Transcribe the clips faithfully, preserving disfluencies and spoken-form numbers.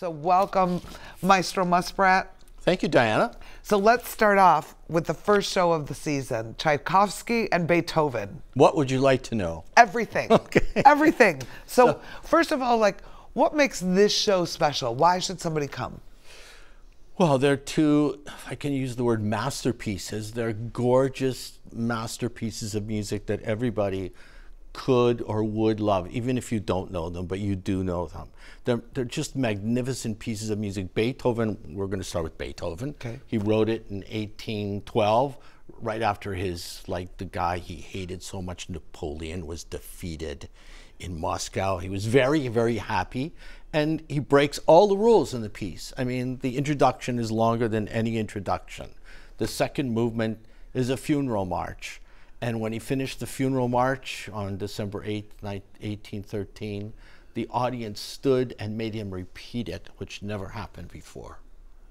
So welcome, Maestro Muspratt. Thank you, Diana. So let's start off with the first show of the season, Tchaikovsky and Beethoven. What would you like to know? Everything. Okay. Everything. So, so first of all, like, what makes this show special? Why should somebody come? Well, they're two, if I can use the word masterpieces, they're gorgeous masterpieces of music that everybody could or would love, even if you don't know them, but you do know them. They're, they're just magnificent pieces of music. Beethoven, we're going to start with Beethoven. Okay. He wrote it in eighteen twelve, right after his, like the guy he hated so much, Napoleon, was defeated in Moscow. He was very, very happy, and he breaks all the rules in the piece. I mean, the introduction is longer than any introduction. The second movement is a funeral march. And when he finished the funeral march on December eighth, eighteen thirteen, the audience stood and made him repeat it, which never happened before,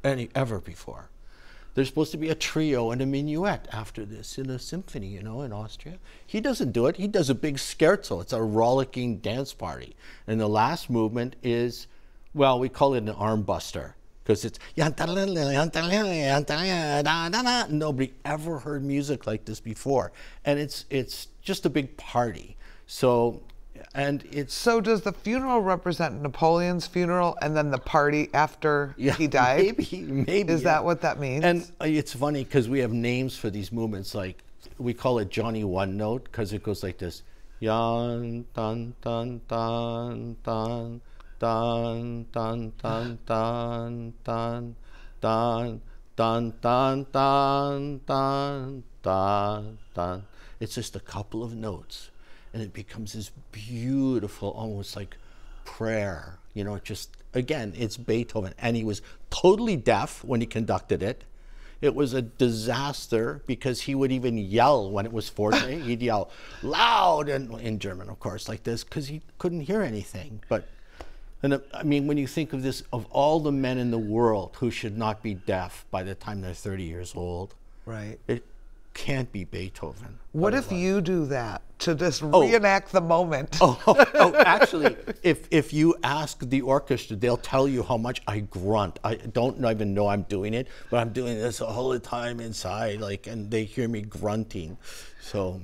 any ever before. There's supposed to be a trio and a minuet after this in a symphony, you know, in Austria. He doesn't do it. He does a big scherzo. It's a rollicking dance party. And the last movement is, well, we call it an arm buster. Because it's nobody ever heard music like this before, and it's it's just a big party. So, and it's so does the funeral represent Napoleon's funeral, and then the party after yeah, he died? Maybe, maybe is yeah. that what that means? And it's funny because we have names for these movements. Like we call it Johnny One Note because it goes like this: yan tan tan tan tan. Dun dun dun dun dun dun dun dun dun dun dun dun. It's just a couple of notes, and it becomes this beautiful, almost like prayer. You know, just again, it's Beethoven, and he was totally deaf when he conducted it. It was a disaster because he would even yell when it was forte. He'd yell loud and in German, of course, like this, because he couldn't hear anything, but. And uh, I mean, when you think of this, of all the men in the world who should not be deaf by the time they're thirty years old, right? It can't be Beethoven. What if you do that to just oh. reenact the moment? Oh, oh, oh actually, if if you ask the orchestra, they'll tell you how much I grunt. I don't even know I'm doing it, but I'm doing this all the time inside, like, and they hear me grunting, so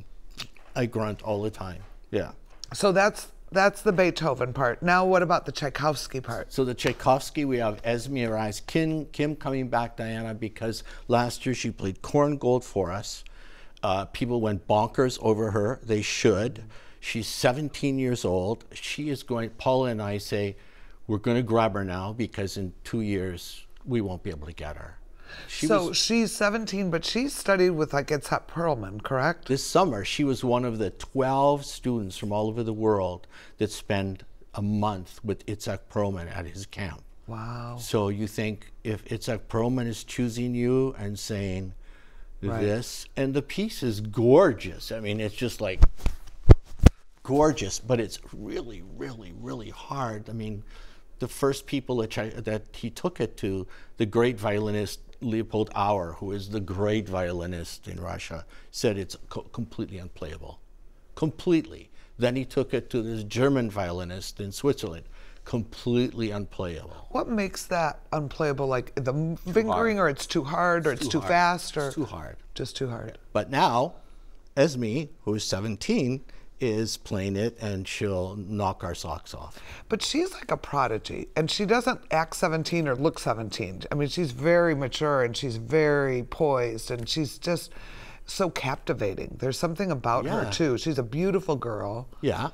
I grunt all the time. Yeah. So that's. That's the Beethoven part. Now, what about the Tchaikovsky part? So the Tchaikovsky, we have Esme Arias-Kim Kim coming back, Diana, because last year she played Korngold for us. Uh, people went bonkers over her. They should. She's seventeen years old. She is going, Paula and I say, we're going to grab her now because in two years we won't be able to get her. She so was, she's seventeen, but she studied with like Itzhak Perlman, correct? This summer, she was one of the twelve students from all over the world that spend a month with Itzhak Perlman at his camp. Wow. So you think if Itzhak Perlman is choosing you and saying this, right. and the piece is gorgeous. I mean, it's just like gorgeous, but it's really, really, really hard. I mean, the first people that, that he took it to, the great violinist Leopold Auer, who is the great violinist in Russia, said it's co completely unplayable. Completely. Then he took it to this German violinist in Switzerland. Completely unplayable. What makes that unplayable? Like the too fingering, hard. Or it's too hard, or it's, it's too, too fast, or it's too hard. Just too hard. But now, Esme, who is seventeen, is playing it, and she'll knock our socks off. But she's like a prodigy, and she doesn't act seventeen or look seventeen. I mean, she's very mature, and she's very poised, and she's just so captivating. There's something about yeah. her, too. She's a beautiful girl. Yeah.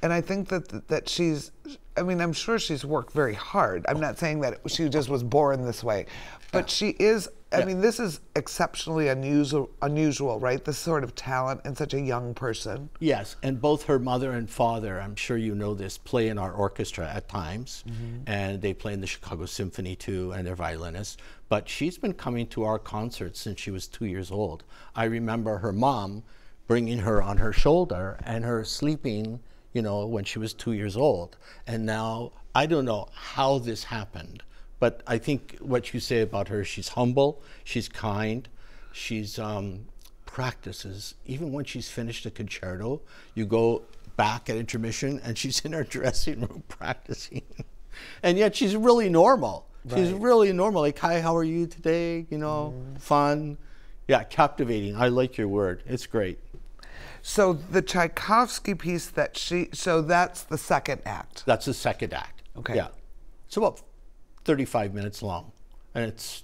And I think that that she's, I mean, I'm sure she's worked very hard. I'm not saying that she just was born this way, but she is, I yeah. mean, this is exceptionally unusual, unusual, right? This sort of talent in such a young person. Yes, and both her mother and father, I'm sure you know this, play in our orchestra at times, mm-hmm. and they play in the Chicago Symphony, too, and they're violinists. But she's been coming to our concerts since she was two years old. I remember her mom bringing her on her shoulder and her sleeping, you know, when she was two years old. And now, I don't know how this happened, but I think what you say about her, she's humble, she's kind, she's um, practices. Even when she's finished a concerto, you go back at intermission and she's in her dressing room practicing. And yet she's really normal. Right. She's really normal. Like, hi, how are you today? You know, mm. fun. Yeah, captivating. I like your word. It's great. So the Tchaikovsky piece that she, so that's the second act. That's the second act. Okay. Yeah. It's about thirty-five minutes long. And it's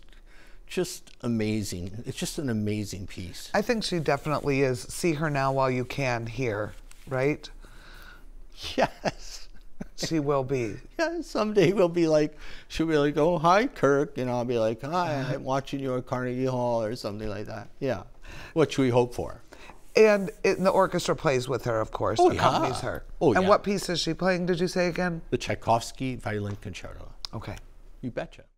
just amazing. It's just an amazing piece. I think she definitely is. See her now while you can here, right? Yes. She will be. Yeah, someday we'll be like, she'll be like, oh, hi, Kirk. And I'll be like, hi, I'm watching you at Carnegie Hall or something like that. Yeah, which we hope for. And, it, and the orchestra plays with her, of course, oh, accompanies yeah. her. Oh, and yeah. what piece is she playing, did you say again? The Tchaikovsky Violin Concerto. Okay. You betcha.